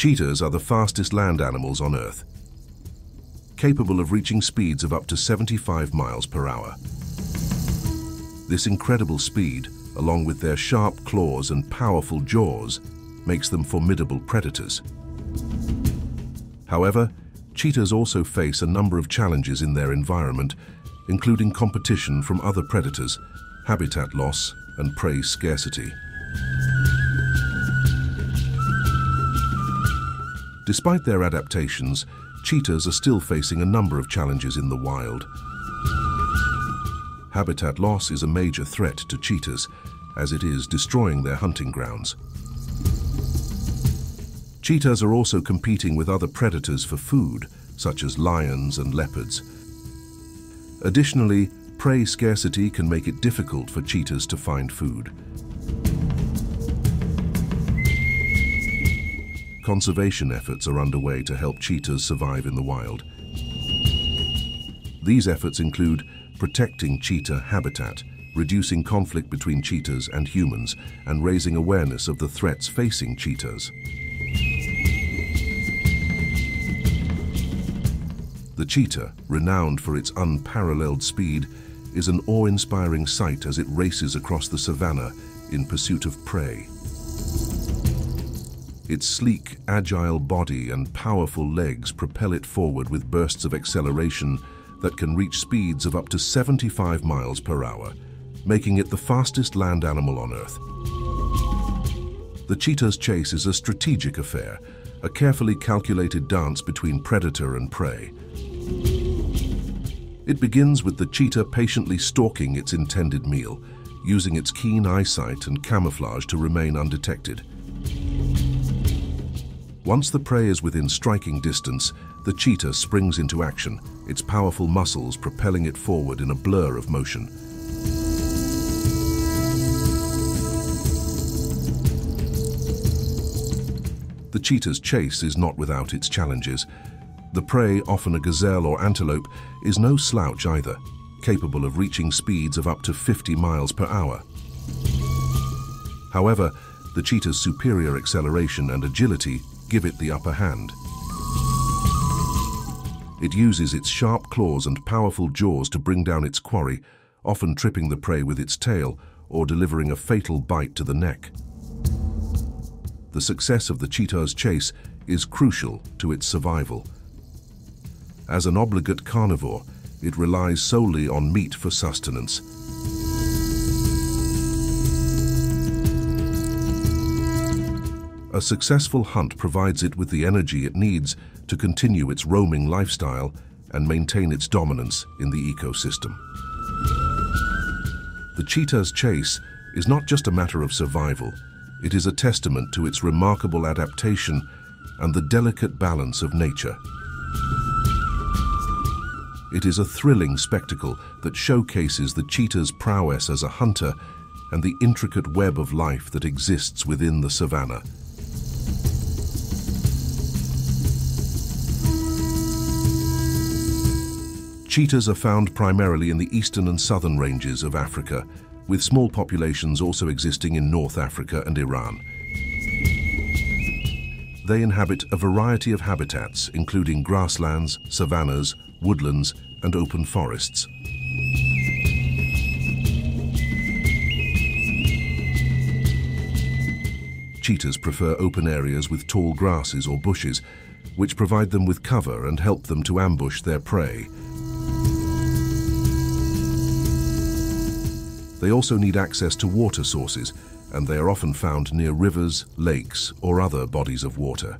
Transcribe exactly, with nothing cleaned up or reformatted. cheetahs are the fastest land animals on Earth, capable of reaching speeds of up to seventy-five miles per hour. This incredible speed, along with their sharp claws and powerful jaws, makes them formidable predators. However, cheetahs also face a number of challenges in their environment, including competition from other predators, habitat loss, and prey scarcity. Despite their adaptations, cheetahs are still facing a number of challenges in the wild. Habitat loss is a major threat to cheetahs, as it is destroying their hunting grounds. Cheetahs are also competing with other predators for food, such as lions and leopards. Additionally, prey scarcity can make it difficult for cheetahs to find food. Conservation efforts are underway to help cheetahs survive in the wild. These efforts include protecting cheetah habitat, reducing conflict between cheetahs and humans, and raising awareness of the threats facing cheetahs. The cheetah, renowned for its unparalleled speed, is an awe-inspiring sight as it races across the savannah in pursuit of prey. Its sleek, agile body and powerful legs propel it forward with bursts of acceleration that can reach speeds of up to seventy-five miles per hour, making it the fastest land animal on Earth. The cheetah's chase is a strategic affair, a carefully calculated dance between predator and prey. It begins with the cheetah patiently stalking its intended meal, using its keen eyesight and camouflage to remain undetected. Once the prey is within striking distance, the cheetah springs into action, its powerful muscles propelling it forward in a blur of motion. The cheetah's chase is not without its challenges. The prey, often a gazelle or antelope, is no slouch either, capable of reaching speeds of up to fifty miles per hour. However, the cheetah's superior acceleration and agility give it the upper hand. It uses its sharp claws and powerful jaws to bring down its quarry, often tripping the prey with its tail or delivering a fatal bite to the neck. The success of the cheetah's chase is crucial to its survival. As an obligate carnivore, it relies solely on meat for sustenance. A successful hunt provides it with the energy it needs to continue its roaming lifestyle and maintain its dominance in the ecosystem. The cheetah's chase is not just a matter of survival, it is a testament to its remarkable adaptation and the delicate balance of nature. It is a thrilling spectacle that showcases the cheetah's prowess as a hunter and the intricate web of life that exists within the savannah. Cheetahs are found primarily in the eastern and southern ranges of Africa, with small populations also existing in North Africa and Iran. They inhabit a variety of habitats, including grasslands, savannas, woodlands, and open forests. Cheetahs prefer open areas with tall grasses or bushes, which provide them with cover and help them to ambush their prey. They also need access to water sources, and they are often found near rivers, lakes, or other bodies of water.